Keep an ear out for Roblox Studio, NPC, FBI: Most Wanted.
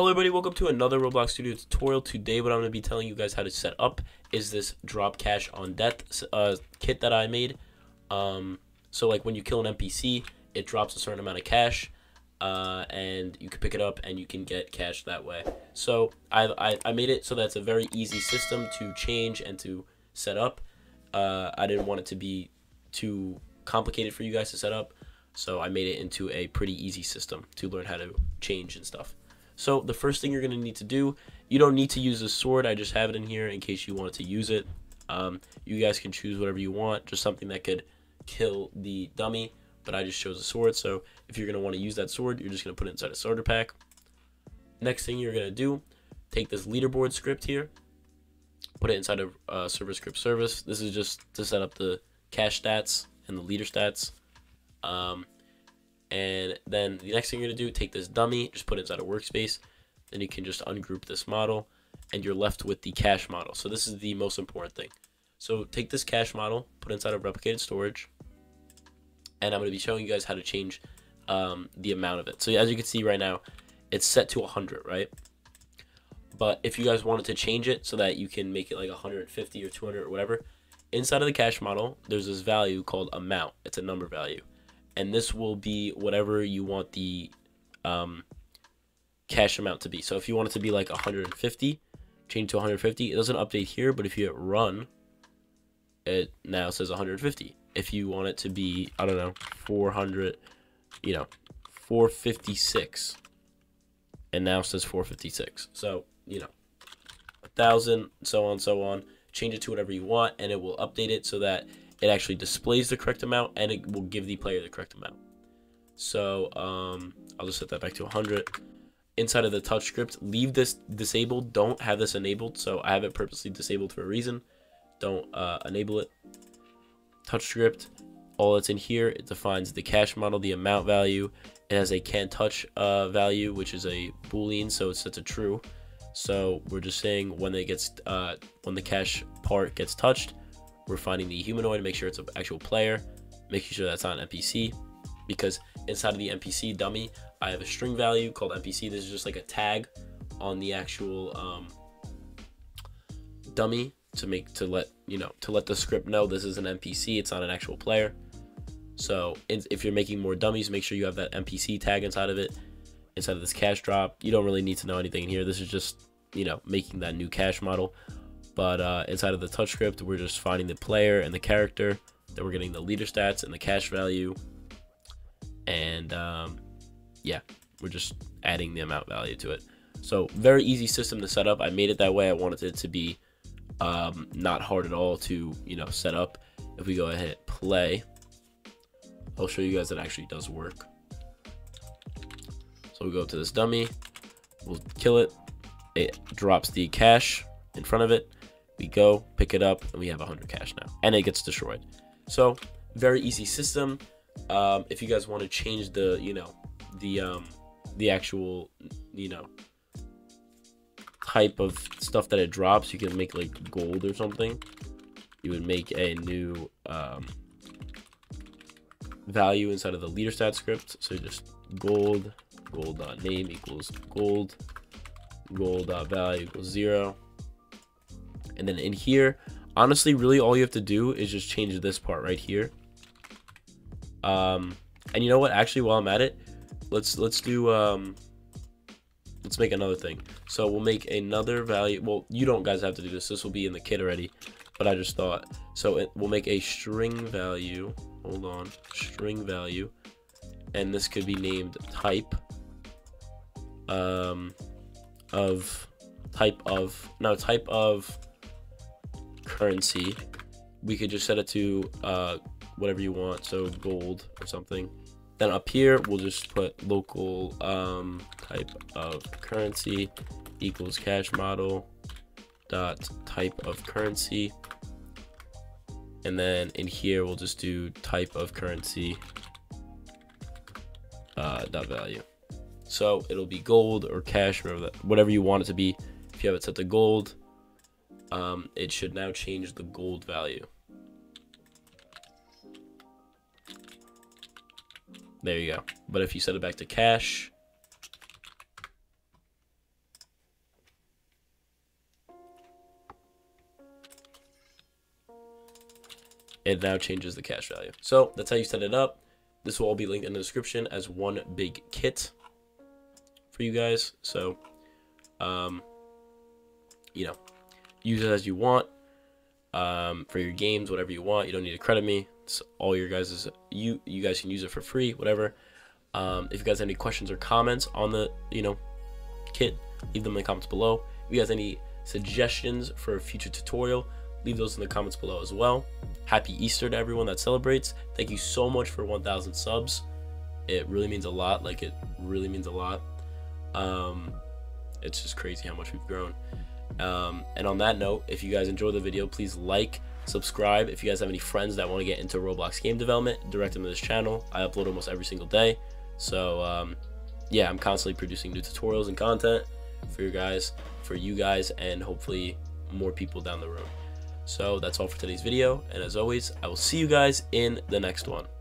Hello everybody, welcome to another Roblox Studio tutorial. Today what I'm going to be telling you guys how to set up is this drop cash on death kit that I made. So like when you kill an NPC, it drops a certain amount of cash and you can pick it up and you can get cash that way. So I made it so that's a very easy system to change and to set up. I didn't want it to be too complicated for you guys to set up, so I made it into a pretty easy system to learn how to change and stuff. So the first thing you're going to need to do, you don't need to use this sword. I just have it in here in case you wanted to use it. You guys can choose whatever you want, just something that could kill the dummy. But I just chose a sword. So if you're going to want to use that sword, you're just going to put it inside a starter pack. Next thing you're going to do, take this leaderboard script here, put it inside of server script service. This is just to set up the cache stats and the leader stats. And then the next thing you're going to do, take this dummy, just put it inside a workspace. Then you can just ungroup this model and you're left with the cache model. So this is the most important thing. So take this cache model, put it inside of replicated storage. And I'm going to be showing you guys how to change the amount of it. So as you can see right now, it's set to 100, right? But if you guys wanted to change it so that you can make it like 150 or 200 or whatever, inside of the cache model, there's this value called amount. It's a number value. And this will be whatever you want the cash amount to be. So if you want it to be like 150, change to 150. It doesn't update here, but if you hit run, it now says 150. If you want it to be, I don't know, 400, you know, 456, and now it says 456. So, you know, 1,000, so on, change it to whatever you want, and it will update it so that it actually displays the correct amount and it will give the player the correct amount. So I'll just set that back to 100. Inside of the touch script, leave this disabled. Don't have this enabled. So I have it purposely disabled for a reason. Don't enable it. Touch script, all that's in here, it defines the cache model, the amount value. It has a can't touch value, which is a boolean, so it's set to true. So we're just saying when the cache part gets touched, we're finding the humanoid, make sure it's an actual player, making sure that's not an NPC, because inside of the NPC dummy, I have a string value called NPC. This is just like a tag on the actual dummy to let the script know this is an NPC. It's not an actual player. So if you're making more dummies, make sure you have that NPC tag inside of it. Inside of this cache drop, you don't really need to know anything in here. This is just, you know, making that new cache model. But inside of the touch script, we're just finding the player and the character. Then we're getting the leader stats and the cash value. And yeah, we're just adding the amount value to it. So very easy system to set up. I made it that way. I wanted it to be not hard at all to, you know, set up. If we go ahead and hit play, I'll show you guys it actually does work. So we'll go up to this dummy. We'll kill it. It drops the cash in front of it. We go pick it up and we have 100 cash now, and it gets destroyed. So very easy system. If you guys want to change the, you know, the actual, you know, type of stuff that it drops, you can make like gold or something. You would make a new value inside of the leader stat script. So just gold.name equals gold, gold.value equals 0. And then in here, honestly, really all you have to do is just change this part right here. And you know what? Actually, while I'm at it, let's make another thing. So we'll make another value. Well, you don't guys have to do this. This will be in the kit already. But I just thought. So we'll make a string value. Hold on, string value, and this could be named type type of currency. We could just set it to whatever you want, so gold or something. Then up here we'll just put local type of currency equals cash model dot type of currency, and then in here we'll just do type of currency dot value, so it'll be gold or cash, whatever you want it to be. If you have it set to gold, it should now change the gold value. There you go. But if you set it back to cash, it now changes the cash value. So that's how you set it up. This will all be linked in the description as one big kit for you guys. So, you know, use it as you want for your games, whatever you want. You don't need to credit me. It's all your guys's. You guys can use it for free, whatever. If you guys have any questions or comments on the, kit, leave them in the comments below. If you guys have any suggestions for a future tutorial, leave those in the comments below as well. Happy Easter to everyone that celebrates. Thank you so much for 1,000 subs. It really means a lot. Like, it really means a lot. It's just crazy how much we've grown. And on that note, if you guys enjoyed the video, please like, subscribe. If you guys have any friends that want to get into Roblox game development, direct them to this channel. I upload almost every single day. So, yeah, I'm constantly producing new tutorials and content for you guys, and hopefully more people down the road. So that's all for today's video, and as always, I will see you guys in the next one.